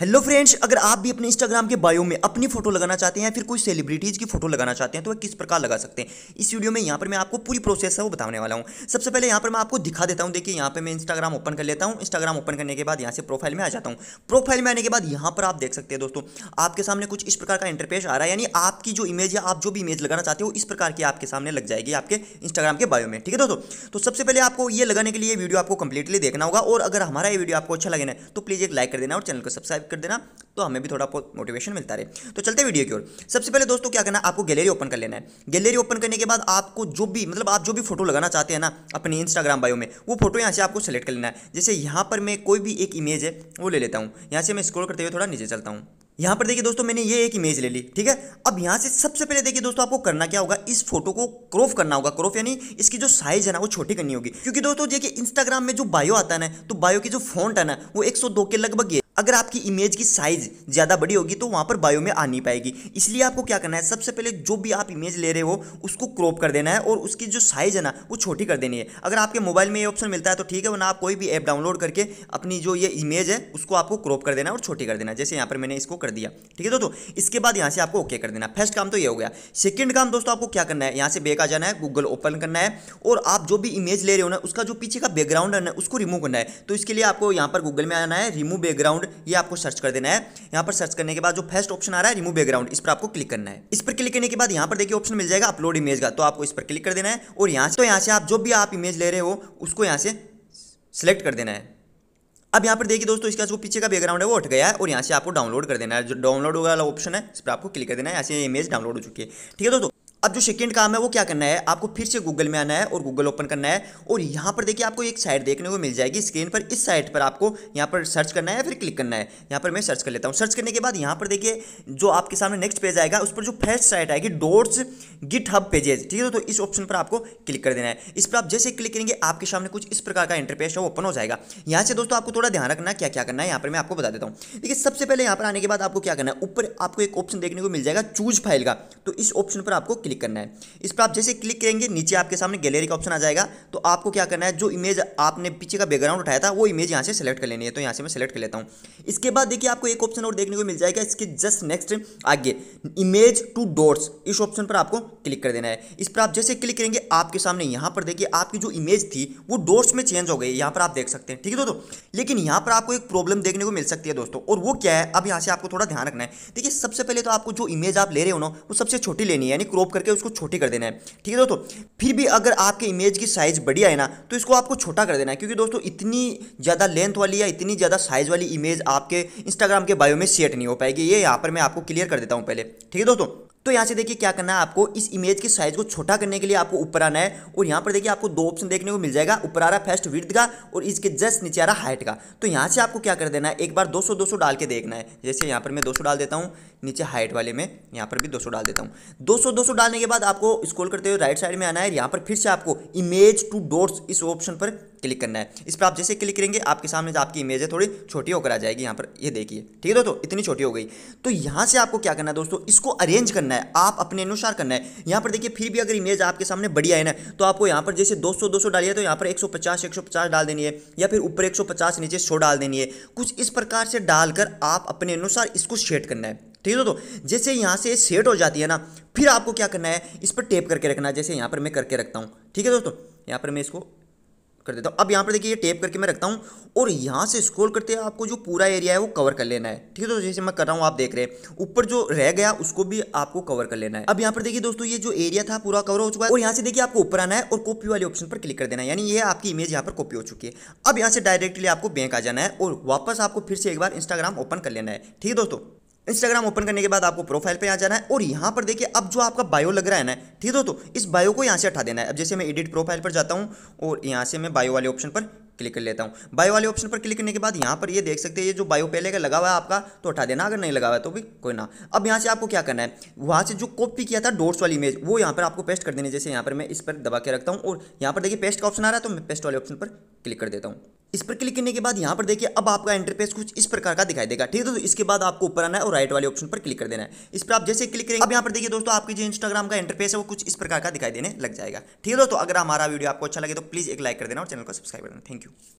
Hello friends, अगर आप भी अपने इंस्टाग्राम के बायो में अपनी फोटो लगाना चाहते हैं या फिर कोई सेलिब्रिटीज़ की फोटो लगाना चाहते हैं तो वह किस प्रकार लगा सकते हैं, इस वीडियो में यहाँ पर मैं आपको पूरी प्रोसेस है वो बताने वाला हूँ। सबसे पहले यहाँ पर मैं आपको दिखा देता हूँ। देखिए, यहाँ पर मैं इंस्टाग्राम ओपन कर लेता हूँ। इंस्टाग्राम ओपन करने के बाद यहाँ से प्रोफाइल में आ जाता हूँ। प्रोफाइल में आने के बाद यहाँ पर आप देख सकते हैं दोस्तों, आपके सामने कुछ इस प्रकार का इंटरफेस आ रहा है, यानी आपकी जो इमेज है, आप जो भी इमेज लगाना चाहते हो इस प्रकार की आपके सामने लग जाएगी आपके इंस्टाग्राम के बायो में। ठीक है दोस्तों, तो सबसे पहले आपको ये लगाने के लिए वीडियो आपको कंप्लीटली देखना होगा और अगर हमारा ये वीडियो आपको अच्छा लगे ना तो प्लीज़ एक लाइक कर देना और चैनल को सब्सक्राइब कर देना, तो हमें भी थोड़ा मोटिवेशन मिलता रहे। तो चलते वीडियो की ओर। सबसे पहले दोस्तों क्या करना है, आपको गैलरी ओपन कर लेना है। गैलरी ओपन करने के बाद आपको जो भी आप जो भी फोटो लगाना चाहते हैं ना अपने इंस्टाग्राम बायो में, वो फोटो यहाँ से आपको सेलेक्ट कर लेना है। जैसे यहाँ पर मैं कोई भी एक इमेज है वो ले लेता हूँ। यहाँ से मैं स्क्रॉल करते हुए थोड़ा नीचे चलता हूँ। यहाँ पर देखिए दोस्तों, मैंने ये एक इमेज ले ली। ठीक है, अब यहाँ से सबसे पहले देखिए दोस्तों, आपको करना क्या होगा, इस फोटो को क्रॉप करना होगा। क्रॉप यानी इसकी जो साइज है ना वो छोटी करनी होगी, क्योंकि दोस्तों देखिए इंस्टाग्राम में जो बायो आता है ना तो बायो की जो फॉन्ट है ना वो 102 के लगभग है। अगर आपकी इमेज की साइज़ ज़्यादा बड़ी होगी तो वहाँ पर बायो में आ नहीं पाएगी, इसलिए आपको क्या करना है, सबसे पहले जो भी आप इमेज ले रहे हो उसको क्रॉप कर देना है और उसकी जो साइज़ है ना वो छोटी कर देनी है। अगर आपके मोबाइल में ये ऑप्शन मिलता है तो ठीक है, वरना आप कोई भी ऐप डाउनलोड करके अपनी जो ये इमेज है उसको आपको क्रॉप कर देना और छोटी कर देना। जैसे यहाँ पर मैंने इसको कर दिया। ठीक है दोस्तों, इसके बाद यहाँ से आपको ओके कर देना। फर्स्ट काम तो ये हो गया। सेकेंड काम दोस्तों, आपको क्या करना है, यहाँ से बैक आ जाना है, गूगल ओपन करना है और आप जो भी इमेज ले रहे हो ना उसका जो पीछे का बैकग्राउंड है ना उसको रिमूव करना है। तो इसके लिए आपको यहाँ पर गूगल में आना है, रिमूव बैकग्राउंड, ये आपको सर्च कर देना है। यहां पर सर्च करने के बाद जो फर्स्ट ऑप्शन आ रहा है रिमूव बैकग्राउंड, इस पर आपको क्लिक करना है। इस पर क्लिक करने के बाद यहां पर देखिए ऑप्शन मिल जाएगा अपलोड इमेज का, तो आपको इस पर क्लिक कर देना है और यहां से आप जो भी आप इमेज ले रहे हो उसको यहां से सिलेक्ट कर देना है। अब यहाँ पर देखिए दोस्तों, इसका जो पीछे का बैकग्राउंड है वो हट गया है और यहाँ से आपको डाउनलोड कर देना है। जो डाउनलोड वाला ऑप्शन है इस पर आपको क्लिक कर देना है। यहाँ से इमेज डाउनलोड हो चुकी है। ठीक है दोस्तों, अब जो सेकंड काम है वो क्या करना है, आपको फिर से गूगल में आना है और गूगल ओपन करना है और यहाँ पर देखिए आपको एक साइट देखने को मिल जाएगी स्क्रीन पर। इस साइट पर आपको यहाँ पर सर्च करना है या फिर क्लिक करना है। यहाँ पर मैं सर्च कर लेता हूँ। सर्च करने के बाद यहाँ पर देखिए जो आपके सामने नेक्स्ट पेज आएगा उस पर जो फर्स्ट साइट आएगी डॉट्स गिटहब पेजेज। ठीक है दोस्तों, इस ऑप्शन पर आपको क्लिक कर देना है। इस पर आप जैसे क्लिक करेंगे आपके सामने कुछ इस प्रकार का इंटरफेस है वो ओपन हो जाएगा। यहाँ से दोस्तों आपको थोड़ा ध्यान रखना क्या क्या करना है, यहाँ पर मैं आपको बता देता हूँ। देखिए, सबसे पहले यहाँ पर आने के बाद आपको क्या करना है, ऊपर आपको एक ऑप्शन देखने को मिल जाएगा चूज फाइल का, तो इस ऑप्शन पर आपको करना है। इस पर आप जैसे क्लिक करेंगे नीचे आपके सामने गैलरी का ऑप्शन आ जाएगा, तो आपको क्या करना है, जो इमेज आपने पीछे का बैकग्राउंड उठाया था वो इमेज यहां से सेलेक्ट कर लेनी है। तो यहां से मैं सेलेक्ट कर लेता हूं। इसके बाद देखिए आपको एक ऑप्शन और देखने को मिल जाएगा इसके जस्ट नेक्स्ट आगे इमेज टू डॉट्स, इस ऑप्शन पर आपको क्लिक कर देना है। इस पर आप जैसे क्लिक करेंगे आपके सामने यहां पर देखिए आपकी जो इमेज थी वो डॉट्स में चेंज हो गई, यहां पर आप देख सकते हैं। ठीक है दोस्तों, लेकिन यहां पर आपको एक प्रॉब्लम देखने को मिल सकती है दोस्तों, और वो क्या है, अब यहां से आपको थोड़ा ध्यान रखना है। देखिए, सबसे पहले तो आपको जो इमेज आप ले रहे हो ना वो सबसे छोटी लेनी है, यानी क्रॉप करके उसको छोटी कर देना है। ठीक है दोस्तों, फिर भी अगर आपके इमेज की साइज बड़ी है ना तो इसको आपको छोटा कर देना है, क्योंकि दोस्तों इतनी ज़्यादा लेंथ वाली या इतनी ज़्यादा साइज वाली इमेज आपके इंस्टाग्राम के बायो में सेट नहीं हो पाएगी। ये यहाँ पर मैं आपको क्लियर कर देता हूँ पहले। ठीक है दोस्तों, तो यहाँ से देखिए क्या करना है, आपको इस इमेज की साइज को छोटा करने के लिए आपको ऊपर आना है और यहाँ पर देखिए आपको दो ऑप्शन देखने को मिल जाएगा। ऊपर आ रहा है फर्स्ट विड्थ का और इसके जस्ट नीचे आ रहा हाइट का, तो यहाँ से आपको क्या कर देना है, एक बार 200 डाल के देखना है। जैसे यहाँ पर मैं 200 डाल देता हूँ, नीचे हाइट वाले में यहाँ पर भी 200 डाल देता हूँ। 200 डालने के बाद आपको स्क्रॉल करते हुए राइट साइड में आना है। यहाँ पर फिर से आपको इमेज टू डॉट्स इस ऑप्शन पर क्लिक करना है। इस पर आप जैसे क्लिक करेंगे आपके सामने जो आपकी इमेज है थोड़ी छोटी होकर आ जाएगी। यहाँ पर ये देखिए, ठीक है दोस्तों, इतनी छोटी हो गई। तो यहाँ से आपको क्या करना है दोस्तों, इसको अरेंज करना है, आप अपने अनुसार करना है। यहाँ पर देखिए फिर भी अगर इमेज आपके सामने बड़ी आए ना तो आपको यहाँ पर जैसे 200 डाली है तो यहाँ पर 150 डाल देनी है, या फिर ऊपर 150 नीचे 100 डाल देनी है। कुछ इस प्रकार से डालकर आप अपने अनुसार इसको सेट करना है। ठीक है दोस्तों, जैसे यहाँ से सेट हो जाती है ना फिर आपको क्या करना है, इस पर टैप करके रखना है। जैसे यहाँ पर मैं करके रखता हूँ। ठीक है दोस्तों, यहाँ पर मैं इसको कर देता हूँ। अब यहाँ पर देखिए ये टैप करके मैं रखता हूँ और यहाँ से स्क्रॉल करते हैं आपको जो पूरा एरिया है वो कवर कर लेना है। ठीक है दोस्तों, जैसे मैं कर रहा हूँ आप देख रहे हैं, ऊपर जो रह गया उसको भी आपको कवर कर लेना है। अब यहाँ पर देखिए दोस्तों ये जो एरिया था पूरा कवर हो चुका है और यहाँ से देखिए आपको ऊपर आना है और कॉपी वाले ऑप्शन पर क्लिक कर देना है, यानी ये आपकी इमेज यहाँ पर कॉपी हो चुकी है। अब यहाँ से डायरेक्टली आपको बैंक आ जाना है और वापस आपको फिर से एक बार इंस्टाग्राम ओपन कर लेना है। ठीक है दोस्तों, इंस्टाग्राम ओपन करने के बाद आपको प्रोफाइल पे आ जाना है और यहाँ पर देखिए अब जो आपका बायो लग रहा है ना, ठीक है दोस्तों, इस बायो को यहाँ से हटा देना है। अब जैसे मैं एडिट प्रोफाइल पर जाता हूँ और यहाँ से मैं बायो वाले ऑप्शन पर क्लिक कर लेता हूँ। बायो वाले ऑप्शन पर क्लिक करने के बाद यहाँ पर ये देख सकते हैं ये जो बायो पहले का लगा हुआ है आपका तो हटा देना, अगर नहीं लगा हुआ है तो भी कोई ना। अब यहाँ से आपको क्या करना है, वहाँ से जो कॉपी किया था डॉट्स वाली इमेज वो यहाँ पर आपको पेस्ट कर देनी है। जैसे यहाँ पर मैं इस पर दबा के रखता हूँ और यहाँ पर देखिए पेस्ट का ऑप्शन आ रहा है, तो मैं पेस्ट वाले ऑप्शन पर क्लिक कर देता हूँ। इस पर क्लिक करने के बाद यहाँ पर देखिए अब आपका इंटरफेस कुछ इस प्रकार का दिखाई देगा। ठीक है दोस्तों, इसके बाद आपको ऊपर आना है और राइट वाले ऑप्शन पर क्लिक कर देना है। इस पर आप जैसे क्लिक करेंगे अब यहाँ पर देखिए दोस्तों आपकी जो इंस्टाग्राम का इंटरफेस है वो कुछ इस प्रकार का दिखाई देने लग जाएगा। ठीक है दोस्तों, अगर हमारा वीडियो आपको अच्छा लगे तो प्लीज़ एक लाइक कर देना और चैनल को सब्सक्राइब करना। Thank you.